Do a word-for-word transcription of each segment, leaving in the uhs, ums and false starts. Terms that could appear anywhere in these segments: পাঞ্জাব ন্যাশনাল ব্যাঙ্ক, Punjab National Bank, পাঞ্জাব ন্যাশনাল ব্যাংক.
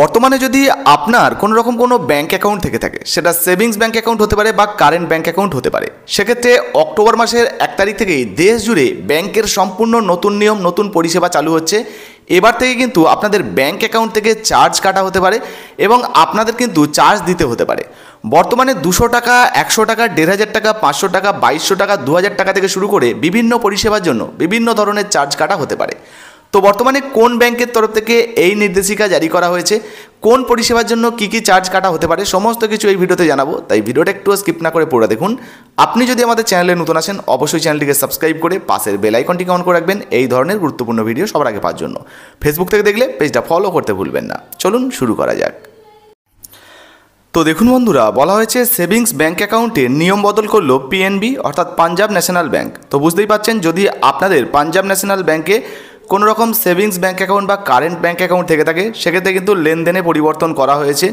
বর্তমানে যদি আপনার কোনো রকম কোনো ব্যাঙ্ক অ্যাকাউন্ট থেকে থাকে, সেটা সেভিংস ব্যাঙ্ক অ্যাকাউন্ট হতে পারে বা কারেন্ট ব্যাঙ্ক অ্যাকাউন্ট হতে পারে, সেক্ষেত্রে অক্টোবর মাসের এক তারিখ থেকেই দেশ জুড়ে ব্যাঙ্কের সম্পূর্ণ নতুন নিয়ম, নতুন পরিষেবা চালু হচ্ছে। এবার থেকে কিন্তু আপনাদের ব্যাঙ্ক অ্যাকাউন্ট থেকে চার্জ কাটা হতে পারে এবং আপনাদের কিন্তু চার্জ দিতে হতে পারে। বর্তমানে দুশো টাকা, একশো টাকা, দেড় হাজার টাকা, পাঁচশো টাকা, বাইশশো টাকা, দু হাজার টাকা থেকে শুরু করে বিভিন্ন পরিষেবার জন্য বিভিন্ন ধরনের চার্জ কাটা হতে পারে। তো বর্তমানে কোন ব্যাংকের তরফ থেকে এই নির্দেশিকা জারি করা হয়েছে, কোন পরিষেবার জন্য কী কী চার্জ কাটা হতে পারে, সমস্ত কিছু এই ভিডিওতে জানাবো। তাই ভিডিওটা একটু স্কিপ না করে পুরো দেখুন। আপনি যদি আমাদের চ্যানেলে নতুন আসেন, অবশ্যই চ্যানেলটিকে সাবস্ক্রাইব করে পাশের বেল আইকনটিকে অন করে রাখবেন এই ধরনের গুরুত্বপূর্ণ ভিডিও সবার আগে পাওয়ার জন্য। ফেসবুক থেকে দেখলে পেজটা ফলো করতে ভুলবেন না। চলুন শুরু করা যাক। তো দেখুন বন্ধুরা, বলা হয়েছে সেভিংস ব্যাঙ্ক অ্যাকাউন্টের নিয়ম বদল করল পিএনবি অর্থাৎ পাঞ্জাব ন্যাশনাল ব্যাঙ্ক। তো বুঝতেই পারছেন, যদি আপনাদের পাঞ্জাব ন্যাশনাল ব্যাঙ্কে কোনো রকম সেভিংস ব্যাঙ্ক অ্যাকাউন্ট বা কারেন্ট ব্যাঙ্ক অ্যাকাউন্ট থেকে থাকে, সেক্ষেত্রে কিন্তু লেনদেনে পরিবর্তন করা হয়েছে।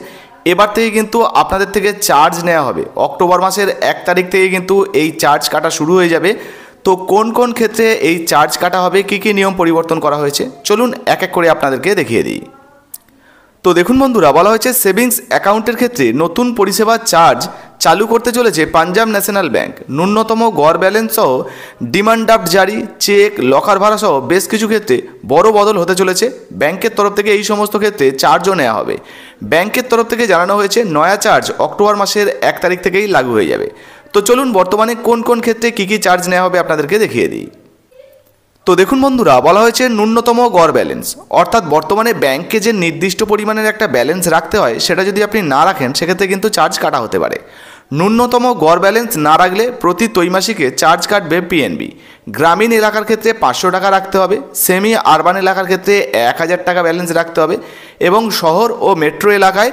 এবার থেকে কিন্তু আপনাদের থেকে চার্জ নেওয়া হবে। অক্টোবর মাসের এক তারিখ থেকে কিন্তু এই চার্জ কাটা শুরু হয়ে যাবে। তো কোন কোন ক্ষেত্রে এই চার্জ কাটা হবে, কী কী নিয়ম পরিবর্তন করা হয়েছে, চলুন এক এক করে আপনাদেরকে দেখিয়ে দিই। তো দেখুন বন্ধুরা, বলা হয়েছে সেভিংস অ্যাকাউন্টের ক্ষেত্রে নতুন পরিষেবা চার্জ চালু করতে চলেছে পাঞ্জাব ন্যাশনাল ব্যাঙ্ক। ন্যূনতম গড় ব্যালেন্স সহ ডিমান্ড ড্রাফট জারি, চেক, লকার ভাড়া সহ বেশ কিছু ক্ষেত্রে বড় বদল হতে চলেছে। ব্যাংকের তরফ থেকে এই সমস্ত ক্ষেত্রে চার্জও নেওয়া হবে। ব্যাংকের তরফ থেকে জানানো হয়েছে নয়া চার্জ অক্টোবর মাসের এক তারিখ থেকেই লাগু হয়ে যাবে। তো চলুন বর্তমানে কোন কোন ক্ষেত্রে কী কী চার্জ নেওয়া হবে আপনাদেরকে দেখিয়ে দিই। তো দেখুন বন্ধুরা, বলা হয়েছে ন্যূনতম গড় ব্যালেন্স অর্থাৎ বর্তমানে ব্যাংকে যে নির্দিষ্ট পরিমাণের একটা ব্যালেন্স রাখতে হয়, সেটা যদি আপনি না রাখেন সেক্ষেত্রে কিন্তু চার্জ কাটা হতে পারে। ন্যূনতম গড় ব্যালেন্স না রাখলে প্রতি ত্রৈমাসিকে চার্জ কাটবে পিএনবি। গ্রামীণ এলাকার ক্ষেত্রে পাঁচশো টাকা রাখতে হবে, সেমি আরবান এলাকার ক্ষেত্রে এক হাজার টাকা ব্যালেন্স রাখতে হবে এবং শহর ও মেট্রো এলাকায়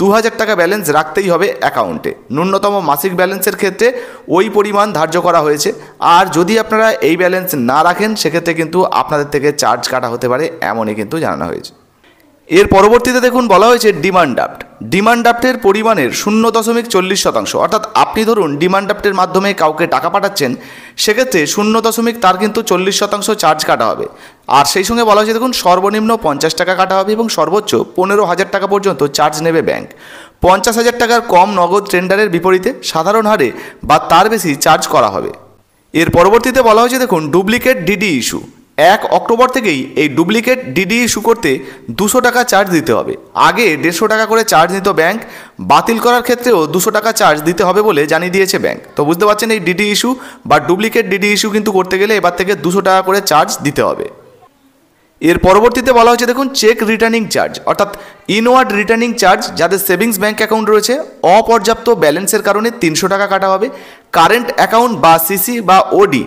দু হাজার টাকা ব্যালেন্স রাখতেই হবে অ্যাকাউন্টে। ন্যূনতম মাসিক ব্যালেন্সের ক্ষেত্রে ওই পরিমাণ ধার্য করা হয়েছে। আর যদি আপনারা এই ব্যালেন্স না রাখেন সেক্ষেত্রে কিন্তু আপনাদের থেকে চার্জ কাটা হতে পারে, এমনই কিন্তু জানানো হয়েছে। এর পরবর্তীতে দেখুন, বলা হয়েছে ডিমান্ড ড্রাফট। ডিমান্ড ড্রাফটের পরিমাণের শূন্য দশমিক চল্লিশ শতাংশ অর্থাৎ আপনি ধরুন ডিমান্ড ড্রাফটের মাধ্যমে কাউকে টাকা পাঠাচ্ছেন, সেক্ষেত্রে শূন্য দশমিক তার কিন্তু চল্লিশ শতাংশ চার্জ কাটা হবে। আর সেই সঙ্গে বলা হয়েছে দেখুন, সর্বনিম্ন পঞ্চাশ টাকা কাটা হবে এবং সর্বোচ্চ পনেরো হাজার টাকা পর্যন্ত চার্জ নেবে ব্যাংক। পঞ্চাশ হাজার টাকার কম নগদ টেন্ডারের বিপরীতে সাধারণ হারে বা তার বেশি চার্জ করা হবে। এর পরবর্তীতে বলা হয়েছে দেখুন, ডুপ্লিকেট ডিডি ইস্যু। এক অক্টোবর থেকেই এই ডুপ্লিকেট ডিডি ইস্যু করতে দুশো টাকা চার্জ দিতে হবে। আগে দেড়শো টাকা করে চার্জ নিত ব্যাংক। বাতিল করার ক্ষেত্রেও দুশো টাকা চার্জ দিতে হবে বলে জানিয়ে দিয়েছে ব্যাংক। তো বুঝতে পারছেন, এই ডিডি ইস্যু বা ডুপ্লিকেট ডিডি ইস্যু কিন্তু করতে গেলে এবার থেকে দুশো টাকা করে চার্জ দিতে হবে। এর পরবর্তীতে বলা হচ্ছে দেখুন, চেক রিটার্নিং চার্জ অর্থাৎ ইনওয়ার্ড রিটার্নিং চার্জ। যাদের সেভিংস ব্যাঙ্ক অ্যাকাউন্ট রয়েছে, অপর্যাপ্ত ব্যালেন্সের কারণে তিনশো টাকা কাটা হবে। কারেন্ট অ্যাকাউন্ট বা সিসি বা ওডি,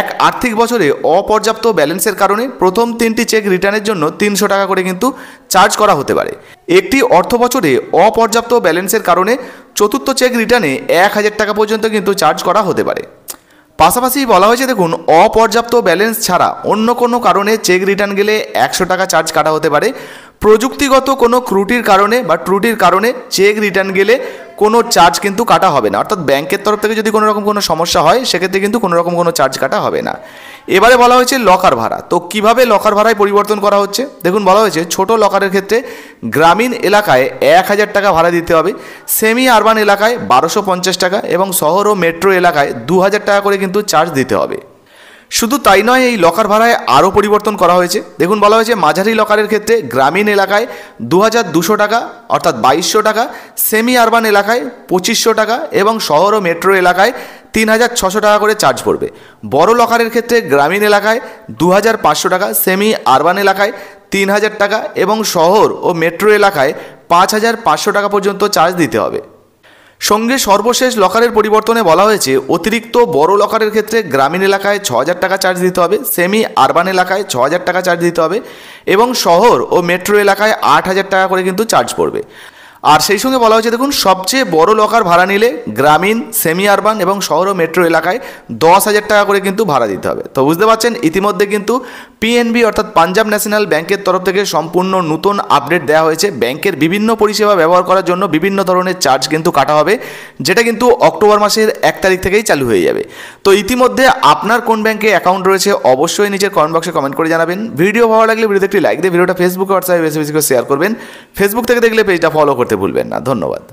এক আর্থিক বছরে অপর্যাপ্ত ব্যালেন্সের কারণে প্রথম তিনটি চেক রিটার্নের জন্য তিনশো টাকা করে কিন্তু চার্জ করা হতে পারে। একটি অর্থ বছরে অপর্যাপ্ত ব্যালেন্সের কারণে চতুর্থ চেক রিটার্নে এক হাজার টাকা পর্যন্ত কিন্তু চার্জ করা হতে পারে। পাশাপাশি বলা হয়েছে দেখুন, অপর্যাপ্ত ব্যালেন্স ছাড়া অন্য কোনো কারণে চেক রিটার্ন গেলে একশো টাকা চার্জ কাটা হতে পারে। প্রযুক্তিগত কোনো ত্রুটির কারণে বা ত্রুটির কারণে চেক রিটার্ন গেলে কোনো চার্জ কিন্তু কাটা হবে না। অর্থাৎ ব্যাংকের তরফ থেকে যদি কোনো রকম কোনো সমস্যা হয় সেক্ষেত্রে কিন্তু কোনো রকম কোনো চার্জ কাটা হবে না। এবারে বলা হয়েছে লকার ভাড়া। তো কিভাবে লকার ভাড়ায় পরিবর্তন করা হচ্ছে দেখুন, বলা হয়েছে ছোট লকারের ক্ষেত্রে গ্রামীণ এলাকায় এক হাজার টাকা ভাড়া দিতে হবে, সেমি আরবান এলাকায় বারোশো পঞ্চাশ টাকা এবং শহর ও মেট্রো এলাকায় দু হাজার টাকা করে কিন্তু চার্জ দিতে হবে। শুধু তাই নয়, এই লকার ভাড়ায় আরও পরিবর্তন করা হয়েছে। দেখুন, বলা হয়েছে মাঝারি লকারের ক্ষেত্রে গ্রামীণ এলাকায় দু হাজার দুশো টাকা অর্থাৎ বাইশশো টাকা, সেমি আরবান এলাকায় পঁচিশশো টাকা এবং শহর ও মেট্রো এলাকায় তিন হাজার ছশো টাকা করে চার্জ পড়বে। বড় লকারের ক্ষেত্রে গ্রামীণ এলাকায় দু হাজার পাঁচশো টাকা, সেমি আরবান এলাকায় তিন হাজার টাকা এবং শহর ও মেট্রো এলাকায় পাঁচ হাজার পাঁচশো টাকা পর্যন্ত চার্জ দিতে হবে। সঙ্গে সর্বশেষ লকারের পরিবর্তনে বলা হয়েছে অতিরিক্ত বড় লকারের ক্ষেত্রে গ্রামীণ এলাকায় ছ হাজার টাকা চার্জ দিতে হবে, সেমি আরবান এলাকায় ছ হাজার টাকা চার্জ দিতে হবে এবং শহর ও মেট্রো এলাকায় আট হাজার টাকা করে কিন্তু চার্জ পড়বে। আর সেই সঙ্গে বলা হয়েছে দেখুন, সবচেয়ে বড় লকার ভাড়া নিলে গ্রামীণ, সেমি আরবান এবং শহর ও মেট্রো এলাকায় দশ হাজার টাকা করে কিন্তু ভাড়া দিতে হবে। তো বুঝতে পারছেন ইতিমধ্যে কিন্তু পিএনবি অর্থাৎ পাঞ্জাব ন্যাশনাল ব্যাংকের তরফ থেকে সম্পূর্ণ নতুন আপডেট দেওয়া হয়েছে। ব্যাংকের বিভিন্ন পরিষেবা ব্যবহার করার জন্য বিভিন্ন ধরনের চার্জ কিন্তু কাটা হবে, যেটা কিন্তু অক্টোবর মাসের এক তারিখ থেকেই চালু হয়ে যাবে। তো ইতিমধ্যে আপনার কোন ব্যাংকে অ্যাকাউন্ট রয়েছে অবশ্যই নিচের কমেন্ট বক্সে কমেন্ট করে জানাবেন। ভিডিও ভালো লাগলে ভিডিওতে একটি লাইক দিয়ে ভিডিওটা ফেসবুক হোয়াটসঅ্যাপে বেশি বেশি করে শেয়ার করবেন। ফেসবুক থেকে দেখলে পেজটা ফলো করতে ভুলবেন না। ধন্যবাদ।